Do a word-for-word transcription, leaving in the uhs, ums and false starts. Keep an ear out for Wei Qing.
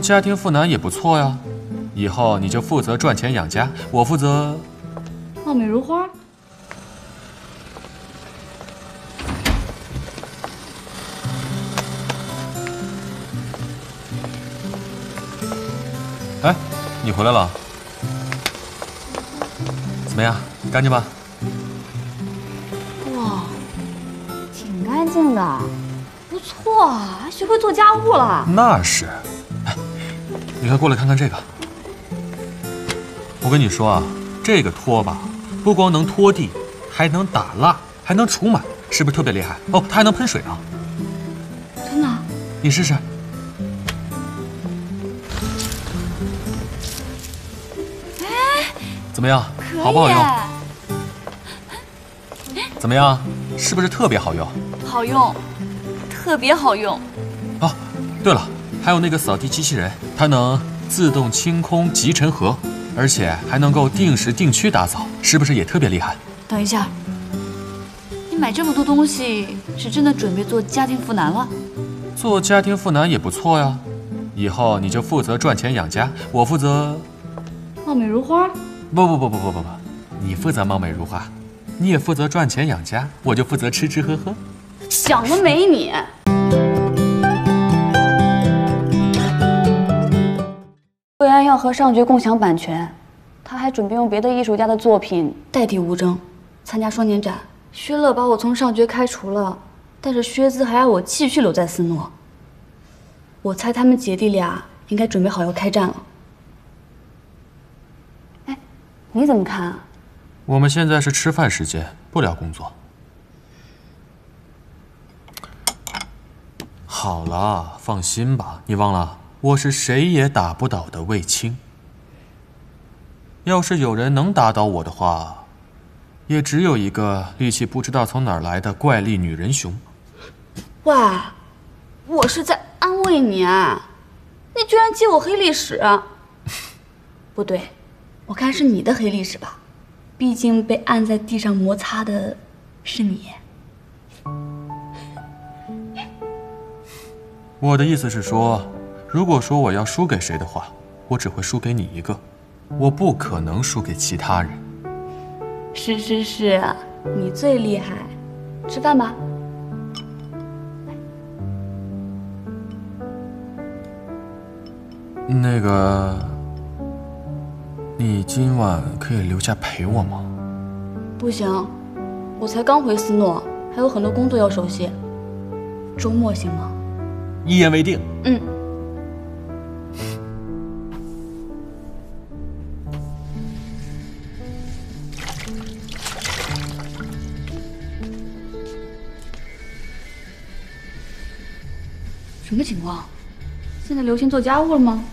做家庭妇男也不错呀。以后你就负责赚钱养家，我负责……貌美如花。 哎，你回来了，怎么样？干净吧？哇，挺干净的，不错啊，还学会做家务了。那是，哎，你快过来看看这个。我跟你说啊，这个拖把不光能拖地，还能打蜡，还能除螨，是不是特别厉害？哦，它还能喷水啊！真的？你试试。 怎么样？好不好用？怎么样？是不是特别好用？好用，特别好用。哦，对了，还有那个扫地机器人，它能自动清空集尘盒，而且还能够定时定区打扫，是不是也特别厉害？等一下，你买这么多东西，是真的准备做家庭妇男了？做家庭妇男也不错呀，以后你就负责赚钱养家，我负责……貌美如花。 不不不不不不不，你负责貌美如花，你也负责赚钱养家，我就负责吃吃喝喝。想得美你！魏安要和上局共享版权，他还准备用别的艺术家的作品代替吴征参加双年展。薛乐把我从上局开除了，但是薛姿还要我继续留在斯诺。我猜他们姐弟俩应该准备好要开战了。 你怎么看啊？我们现在是吃饭时间，不聊工作。好了，放心吧，你忘了我是谁也打不倒的卫青。要是有人能打倒我的话，也只有一个力气不知道从哪儿来的怪力女人熊。喂，我是在安慰你啊！你居然揭我黑历史，不对。 我看是你的黑历史吧，毕竟被按在地上摩擦的是你。我的意思是说，如果说我要输给谁的话，我只会输给你一个，我不可能输给其他人。是是是，你最厉害。吃饭吧。那个。 你今晚可以留下陪我吗？不行，我才刚回斯诺，还有很多工作要熟悉。周末行吗？一言为定。嗯。什么情况？现在流行做家务了吗？